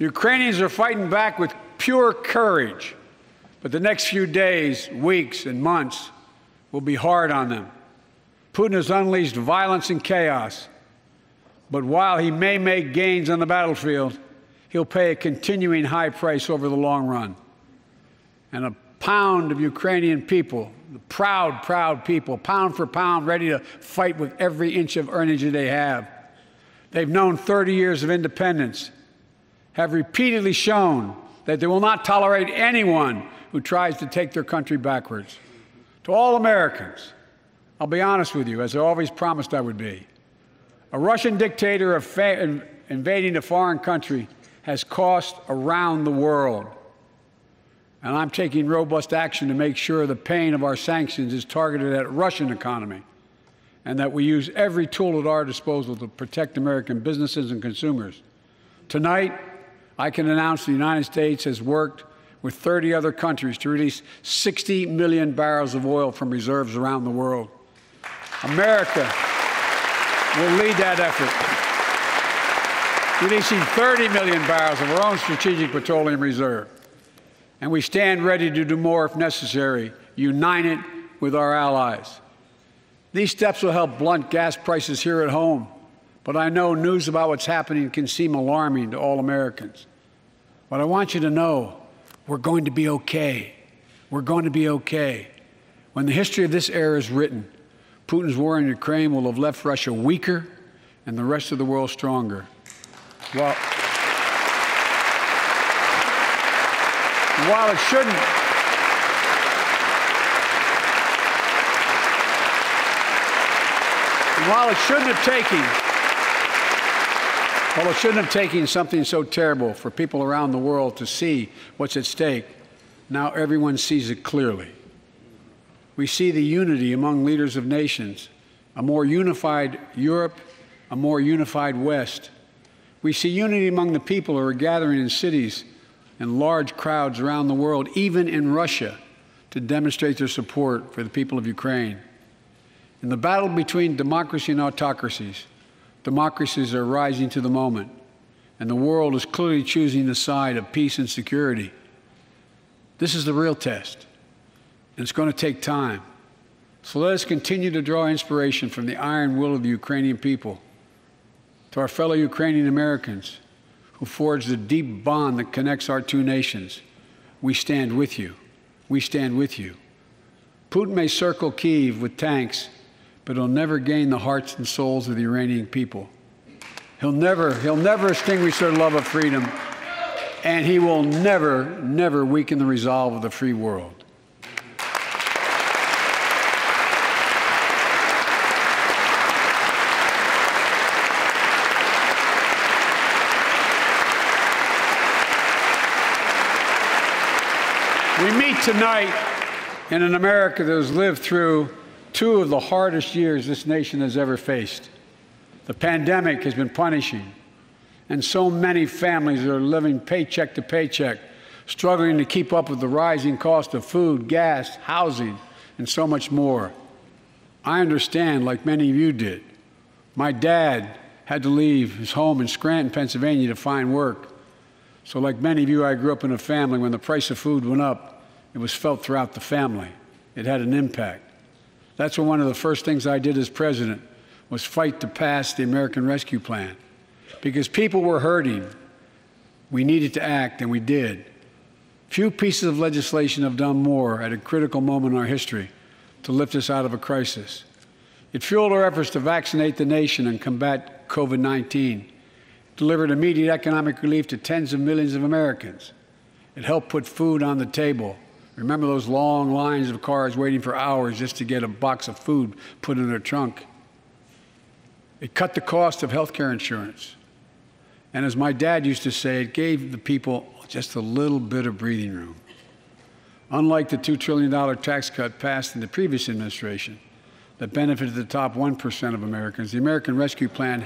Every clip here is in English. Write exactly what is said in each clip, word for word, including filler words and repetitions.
The Ukrainians are fighting back with pure courage, but the next few days, weeks, and months will be hard on them. Putin has unleashed violence and chaos, but while he may make gains on the battlefield, he'll pay a continuing high price over the long run. And a pound of Ukrainian people, the proud, proud people, pound for pound, ready to fight with every inch of energy they have. They've known thirty years of independence, have repeatedly shown that they will not tolerate anyone who tries to take their country backwards. To all Americans, I'll be honest with you, as I always promised I would be. A Russian dictator invading a foreign country has cost around the world. And I'm taking robust action to make sure the pain of our sanctions is targeted at the Russian economy and that we use every tool at our disposal to protect American businesses and consumers. Tonight, I can announce the United States has worked with thirty other countries to release sixty million barrels of oil from reserves around the world. America will lead that effort, releasing thirty million barrels of our own strategic petroleum reserve. And we stand ready to do more if necessary, united with our allies. These steps will help blunt gas prices here at home, but I know news about what's happening can seem alarming to all Americans. But I want you to know we're going to be okay. We're going to be okay. When the history of this era is written, Putin's war in Ukraine will have left Russia weaker and the rest of the world stronger. Well, While it shouldn't, while it shouldn't have taken, while it shouldn't have taken something so terrible for people around the world to see what's at stake, now everyone sees it clearly. We see the unity among leaders of nations, a more unified Europe, a more unified West. We see unity among the people who are gathering in cities and large crowds around the world, even in Russia, to demonstrate their support for the people of Ukraine. In the battle between democracy and autocracies, democracies are rising to the moment, and the world is clearly choosing the side of peace and security. This is the real test, and it's going to take time. So let us continue to draw inspiration from the iron will of the Ukrainian people, to our fellow Ukrainian Americans, who forged the deep bond that connects our two nations. We stand with you. We stand with you. Putin may circle Kyiv with tanks, but he'll never gain the hearts and souls of the Iranian people. He'll never, he'll never extinguish their love of freedom, and he will never, never weaken the resolve of the free world. We meet tonight in an America that has lived through two of the hardest years this nation has ever faced. The pandemic has been punishing, and so many families are living paycheck to paycheck, struggling to keep up with the rising cost of food, gas, housing, and so much more. I understand, like many of you did. My dad had to leave his home in Scranton, Pennsylvania, to find work. So like many of you, I grew up in a family when the price of food went up, it was felt throughout the family. It had an impact. That's when one of the first things I did as president was fight to pass the American Rescue Plan. Because people were hurting, we needed to act, and we did. Few pieces of legislation have done more at a critical moment in our history to lift us out of a crisis. It fueled our efforts to vaccinate the nation and combat COVID nineteen. Delivered immediate economic relief to tens of millions of Americans. It helped put food on the table. Remember those long lines of cars waiting for hours just to get a box of food put in their trunk? It cut the cost of health care insurance. And as my dad used to say, it gave the people just a little bit of breathing room. Unlike the two trillion dollar tax cut passed in the previous administration that benefited the top one percent of Americans, the American Rescue Plan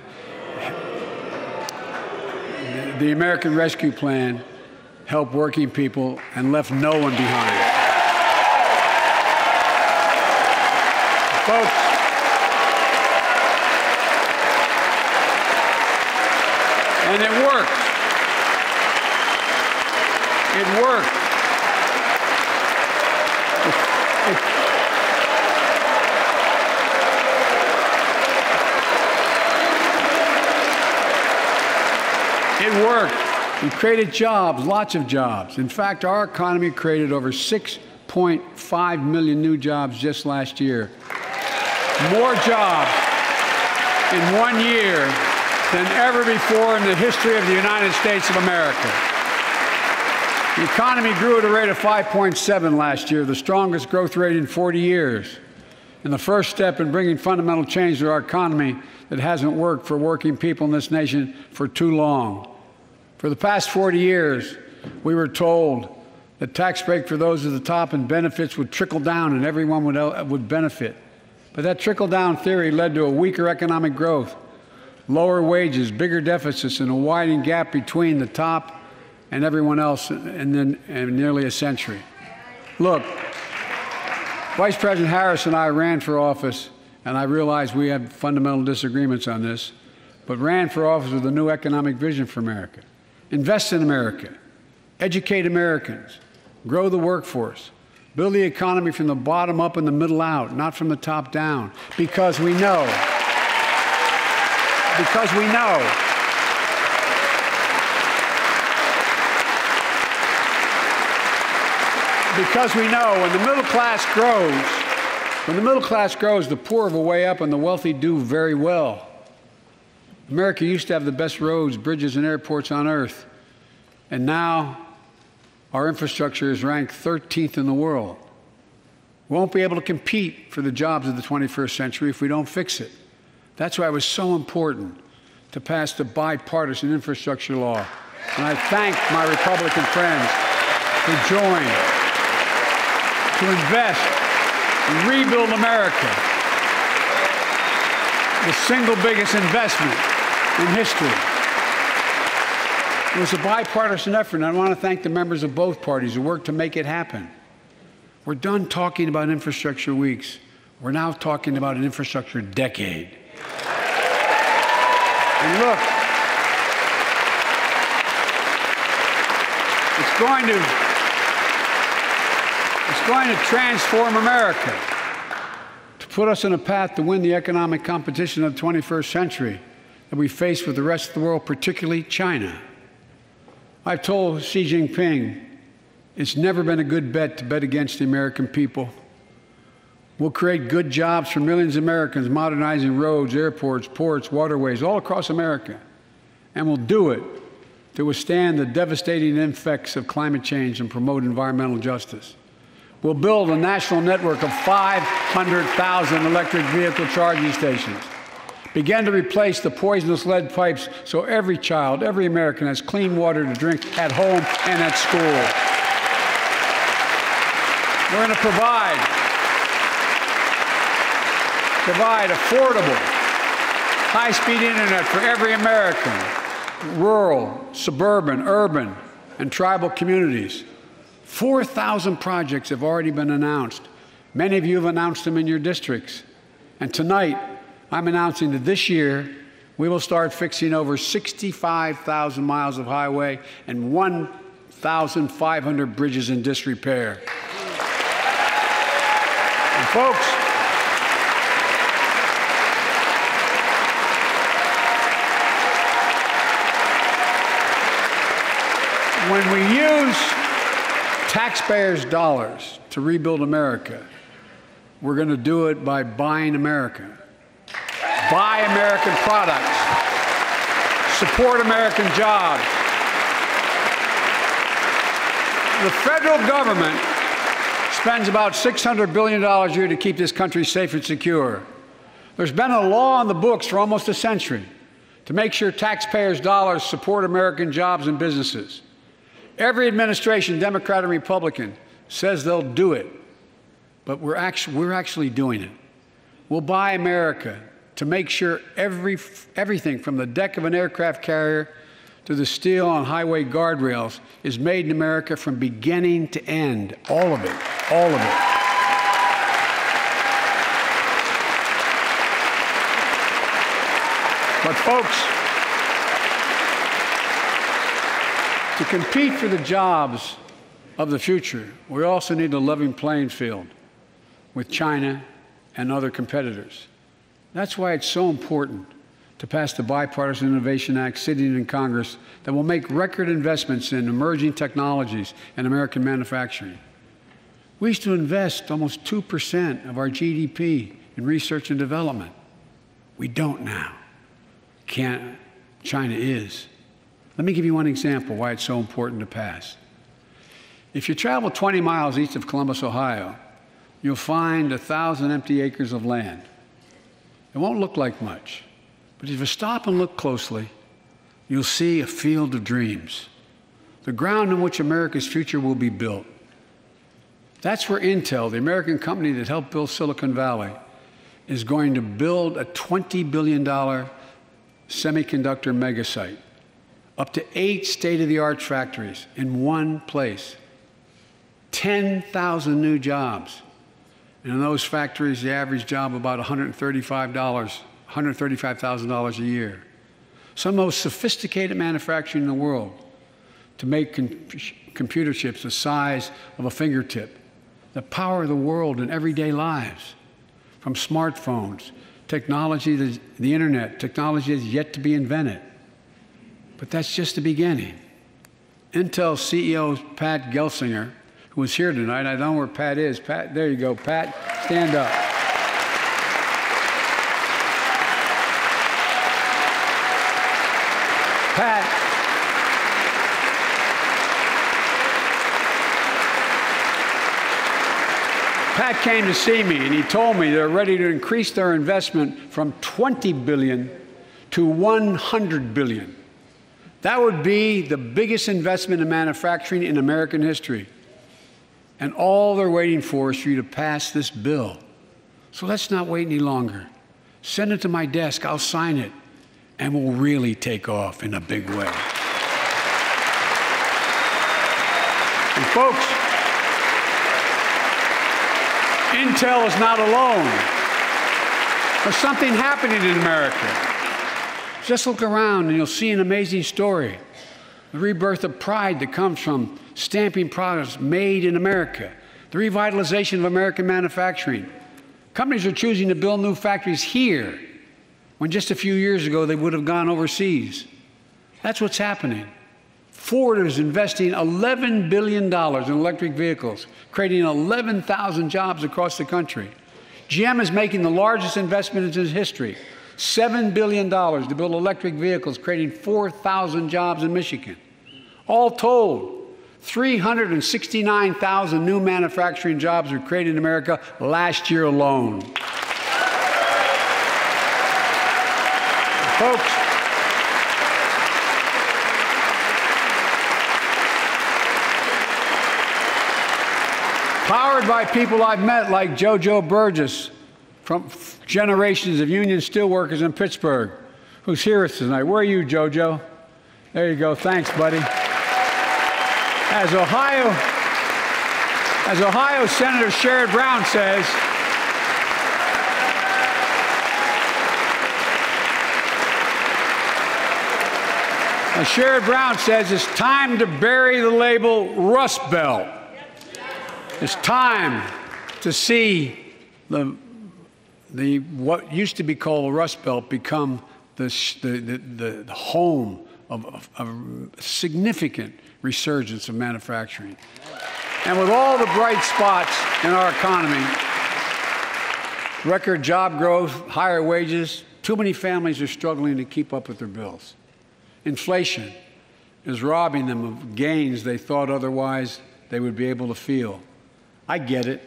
The American Rescue Plan helped working people and left no one behind. Folks, and it worked. It worked. It, it, It worked. We created jobs, lots of jobs. In fact, our economy created over six point five million new jobs just last year. More jobs in one year than ever before in the history of the United States of America. The economy grew at a rate of five point seven last year, the strongest growth rate in forty years. And the first step in bringing fundamental change to our economy that hasn't worked for working people in this nation for too long. For the past forty years, we were told that tax break for those at the top and benefits would trickle down and everyone would, would benefit. But that trickle-down theory led to a weaker economic growth, lower wages, bigger deficits, and a widening gap between the top and everyone else in, in, in nearly a century. Look. Vice President Harris and I ran for office, and I realize we have fundamental disagreements on this, but ran for office with a new economic vision for America. Invest in America, educate Americans, grow the workforce, build the economy from the bottom up and the middle out, not from the top down, because we know, because we know, Because we know when the middle class grows, when the middle class grows, the poor will way up and the wealthy do very well. America used to have the best roads, bridges, and airports on earth. And now our infrastructure is ranked thirteenth in the world. We won't be able to compete for the jobs of the twenty-first century if we don't fix it. That's why it was so important to pass the bipartisan infrastructure law. And I thank my Republican friends who joined to invest and rebuild America, the single biggest investment in history. It was a bipartisan effort, and I want to thank the members of both parties who worked to make it happen. We're done talking about infrastructure weeks. We're now talking about an infrastructure decade. And look, it's going to It's going to transform America, to put us on a path to win the economic competition of the twenty-first century that we face with the rest of the world, particularly China. I've told Xi Jinping it's never been a good bet to bet against the American people. We'll create good jobs for millions of Americans, modernizing roads, airports, ports, waterways, all across America. And we'll do it to withstand the devastating effects of climate change and promote environmental justice. We'll build a national network of five hundred thousand electric vehicle charging stations. Begin to replace the poisonous lead pipes so every child, every American has clean water to drink at home and at school. We're going to provide, provide affordable, high-speed internet for every American, rural, suburban, urban, and tribal communities. four thousand projects have already been announced. Many of you have announced them in your districts. And tonight, I'm announcing that this year, we will start fixing over sixty-five thousand miles of highway and one thousand five hundred bridges in disrepair. And folks, when we use taxpayers' dollars to rebuild America, we're going to do it by buying America. Buy American products. Support American jobs. The federal government spends about six hundred billion dollars a year to keep this country safe and secure. There's been a law on the books for almost a century to make sure taxpayers' dollars support American jobs and businesses. Every administration, Democrat and Republican, says they'll do it, but we're actually, we're actually doing it. We'll buy America to make sure every, everything from the deck of an aircraft carrier to the steel on highway guardrails is made in America from beginning to end. All of it. All of it. But folks, to compete for the jobs of the future, we also need a level playing field with China and other competitors. That's why it's so important to pass the Bipartisan Innovation Act sitting in Congress that will make record investments in emerging technologies and American manufacturing. We used to invest almost two percent of our G D P in research and development. We don't now. Can't, China is. Let me give you one example why it's so important to pass. If you travel twenty miles east of Columbus, Ohio, you'll find one thousand empty acres of land. It won't look like much, but if you stop and look closely, you'll see a field of dreams, the ground on which America's future will be built. That's where Intel, the American company that helped build Silicon Valley, is going to build a twenty billion dollar semiconductor megasite, up to eight state-of-the-art factories in one place, ten thousand new jobs. And in those factories, the average job about one hundred thirty-five thousand dollars a year. Some of the most sophisticated manufacturing in the world to make com computer chips the size of a fingertip, the power of the world in everyday lives, from smartphones, technology, to the internet, technology that's yet to be invented. But that's just the beginning. Intel C E O Pat Gelsinger, who is here tonight, I don't know where Pat is. Pat, there you go. Pat, stand up. Pat. Pat came to see me, and he told me they're ready to increase their investment from twenty billion dollars to one hundred billion dollars. That would be the biggest investment in manufacturing in American history. And all they're waiting for is for you to pass this bill. So let's not wait any longer. Send it to my desk. I'll sign it. And we'll really take off in a big way. And folks, Intel is not alone. There's something happening in America. Just look around and you'll see an amazing story. The rebirth of pride that comes from stamping products made in America. The revitalization of American manufacturing. Companies are choosing to build new factories here when just a few years ago they would have gone overseas. That's what's happening. Ford is investing eleven billion dollars in electric vehicles, creating eleven thousand jobs across the country. G M is making the largest investment in its history. seven billion dollars to build electric vehicles, creating four thousand jobs in Michigan. All told, three hundred sixty-nine thousand new manufacturing jobs were created in America last year alone. Folks, powered by people I've met like JoJo Burgess, from generations of union steelworkers in Pittsburgh, who's here with us tonight. Where are you, JoJo? There you go. Thanks, buddy. As Ohio, as Ohio Senator Sherrod Brown says, as Sherrod Brown says, it's time to bury the label Rust Belt. It's time to see the The, what used to be called the Rust Belt become the, the, the, the home of, of, of a significant resurgence of manufacturing. And with all the bright spots in our economy, record job growth, higher wages, too many families are struggling to keep up with their bills. Inflation is robbing them of gains they thought otherwise they would be able to feel. I get it.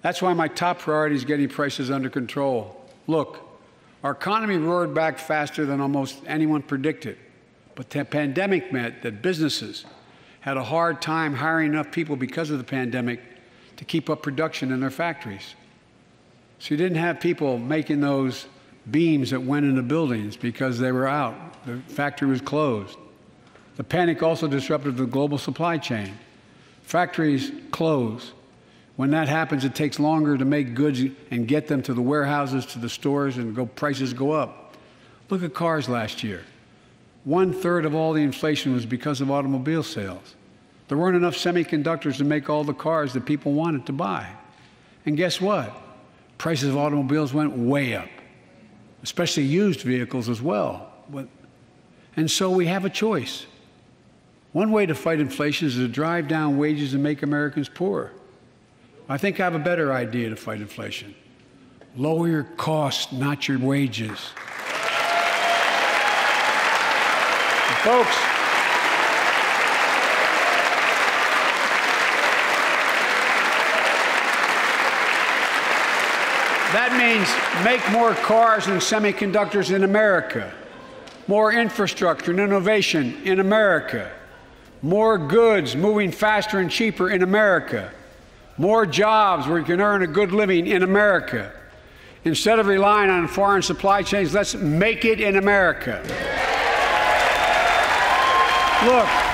That's why my top priority is getting prices under control. Look, our economy roared back faster than almost anyone predicted, but the pandemic meant that businesses had a hard time hiring enough people because of the pandemic to keep up production in their factories. So you didn't have people making those beams that went into buildings because they were out. The factory was closed. The panic also disrupted the global supply chain. Factories closed. When that happens, it takes longer to make goods and get them to the warehouses, to the stores, and go, prices go up. Look at cars last year. One third of all the inflation was because of automobile sales. There weren't enough semiconductors to make all the cars that people wanted to buy. And guess what? Prices of automobiles went way up, especially used vehicles as well. And so we have a choice. One way to fight inflation is to drive down wages and make Americans poorer. I think I have a better idea to fight inflation. Lower your costs, not your wages. Folks, that means make more cars and semiconductors in America, more infrastructure and innovation in America, more goods moving faster and cheaper in America, more jobs where you can earn a good living in America. Instead of relying on foreign supply chains, let's make it in America. Look,